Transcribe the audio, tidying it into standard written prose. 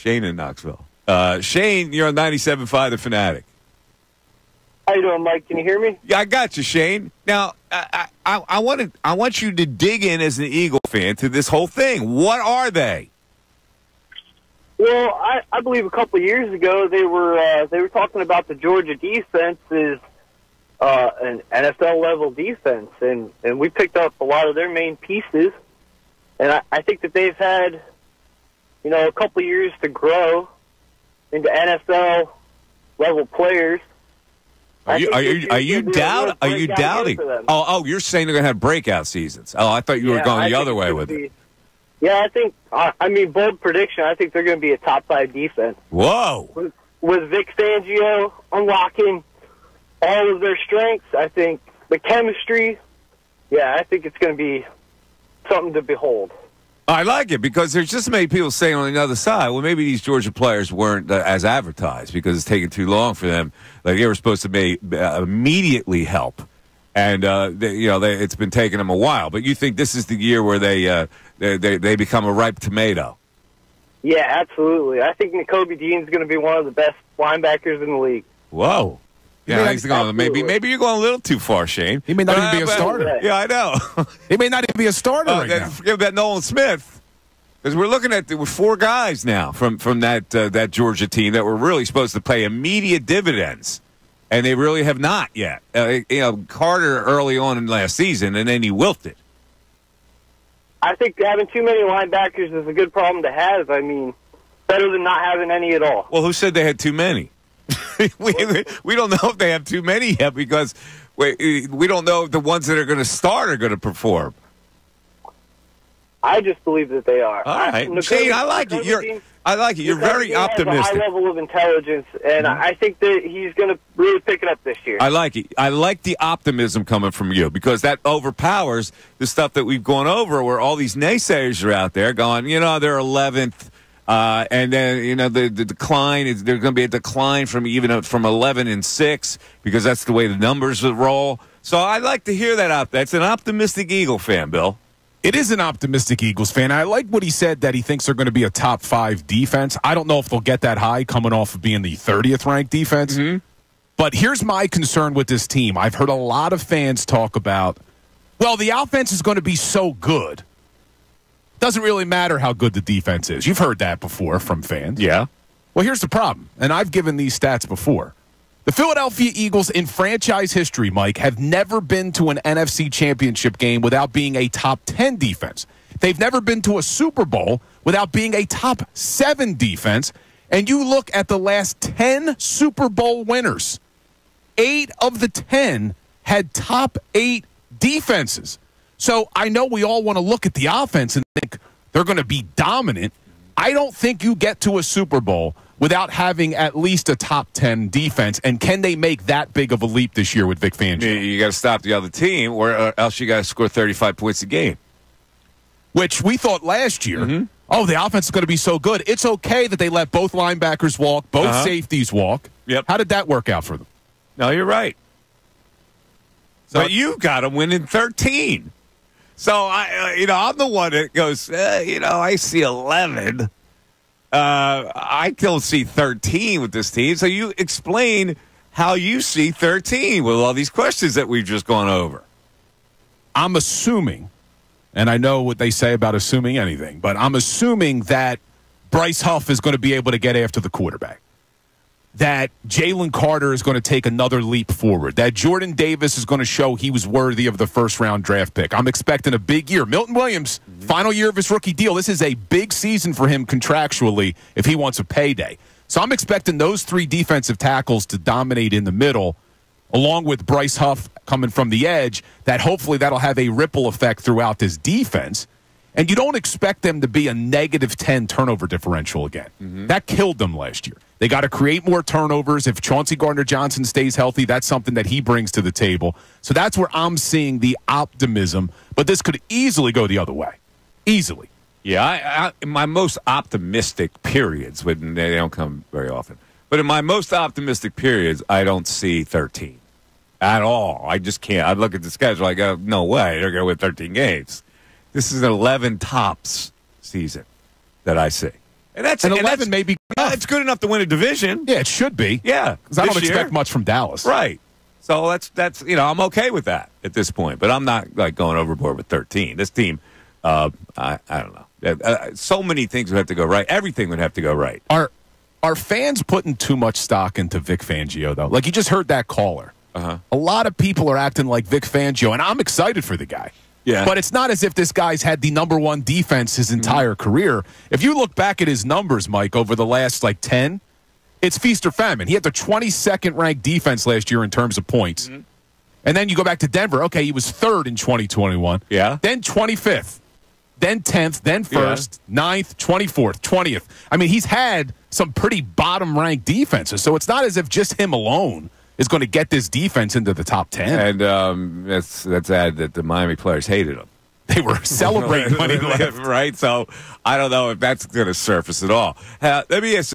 Shane in Knoxville. Shane, you're on 97.5 The Fanatic. How you doing, Mike? Can you hear me? Yeah, I got you, Shane. Now, I want you to dig in as an Eagle fan to this whole thing. What are they? Well, I believe a couple of years ago they were talking about the Georgia defense is an NFL level defense, and we picked up a lot of their main pieces, and I think that they've had, you know, a couple of years to grow into NFL level players. Are you doubting? Oh, you're saying they're going to have breakout seasons. Oh, I thought you were going the other way with it. Yeah, I think, I mean, bold prediction, I think they're going to be a top-5 defense. Whoa. With Vic Fangio unlocking all of their strengths, I think the chemistry, yeah, I think it's going to be something to behold. I like it because there's just many people saying on the other side, well, maybe these Georgia players weren't as advertised because it's taking too long for them. Like they were supposed to immediately help, and it's been taking them a while. But you think this is the year where they become a ripe tomato? Yeah, absolutely. I think N'Kobe Dean's going to be one of the best linebackers in the league. Whoa. Yeah, I think maybe you're going a little too far, Shane. He may not even be a starter. Yeah, I know. He may not even be a starter right now. Forget about Nolan Smith, because we're looking at with 4 guys now from that Georgia team that were really supposed to pay immediate dividends, and they really have not yet. Carter early on in last season, and then he wilted. I think having too many linebackers is a good problem to have. I mean, better than not having any at all. Well, who said they had too many? we don't know if they have too many yet because we don't know if the ones that are going to start are going to perform. I just believe that they are. All right, Shane, I like it. I like it. You're very optimistic. He has a high level of intelligence, and I think that he's going to really pick it up this year. I like it. I like the optimism coming from you because that overpowers the stuff that we've gone over, where all these naysayers are out there going, you know, they're 11th. And then, you know, the decline is there's going to be a decline from even from 11 and 6 because that's the way the numbers roll. So I like to hear that out. That's an optimistic Eagle fan, Bill. It is an optimistic Eagles fan. I like what he said that he thinks they're going to be a top-5 defense. I don't know if they'll get that high coming off of being the 30th ranked defense. Mm-hmm. But here's my concern with this team. I've heard a lot of fans talk about, well, the offense is going to be so good. Doesn't really matter how good the defense is. You've heard that before from fans. Yeah. Well, here's the problem, and I've given these stats before. The Philadelphia Eagles in franchise history, Mike, have never been to an NFC championship game without being a top-10 defense. They've never been to a Super Bowl without being a top-7 defense. And you look at the last 10 Super Bowl winners, 8 of the 10 had top-8 defenses. So I know we all want to look at the offense and think they're going to be dominant. I don't think you get to a Super Bowl without having at least a top-10 defense. And can they make that big of a leap this year with Vic Fangio? You got to stop the other team, or else you got to score 35 points a game. Which we thought last year, oh, the offense is going to be so good. It's okay that they let both linebackers walk, both safeties walk. Yep. How did that work out for them? No, you're right. So but you got them winning 13. So, I'm the one that goes, I see 11. I don't see 13 with this team. So you explain how you see 13 with all these questions that we've just gone over. I'm assuming, and I know what they say about assuming anything, but I'm assuming that Bryce Huff is going to be able to get after the quarterback, that Jalen Carter is going to take another leap forward, that Jordan Davis is going to show he was worthy of the first-round draft pick. I'm expecting a big year. Milton Williams, final year of his rookie deal. This is a big season for him contractually if he wants a payday. So I'm expecting those 3 defensive tackles to dominate in the middle, along with Bryce Huff coming from the edge, that hopefully that'll have a ripple effect throughout this defense. And you don't expect them to be a -10 turnover differential again. That killed them last year. They got to create more turnovers. If Chauncey Gardner-Johnson stays healthy, that's something that he brings to the table. So that's where I'm seeing the optimism. But this could easily go the other way. Easily. Yeah, in my most optimistic periods, when they don't come very often, but in my most optimistic periods, I don't see 13 at all. I just can't. I look at the schedule, I go, no way. They're going to win 13 games. This is an 11 tops season that I see. And that's and 11 may be good enough. It's good enough to win a division. Yeah, it should be. Yeah, because I don't expect much from Dallas. Right. So that's I'm okay with that at this point, but I'm not like going overboard with 13. This team, I don't know. So many things would have to go right. Everything would have to go right. Are fans putting too much stock into Vic Fangio though? Like you just heard that caller. Uh-huh. A lot of people are acting like Vic Fangio, and I'm excited for the guy. Yeah. But it's not as if this guy's had the number one defense his entire career. If you look back at his numbers, Mike, over the last, 10, it's feast or famine. He had the 22nd-ranked defense last year in terms of points. Mm-hmm. And then you go back to Denver. Okay, he was 3rd in 2021. Yeah. Then 25th. Then 10th. Then 1st. Yeah. 9th. 24th. 20th. I mean, he's had some pretty bottom-ranked defenses. So it's not as if just him alone is going to get this defense into the top 10. And let's add that the Miami players hated him. They were celebrating when he left. Right? So I don't know if that's going to surface at all. Let me ask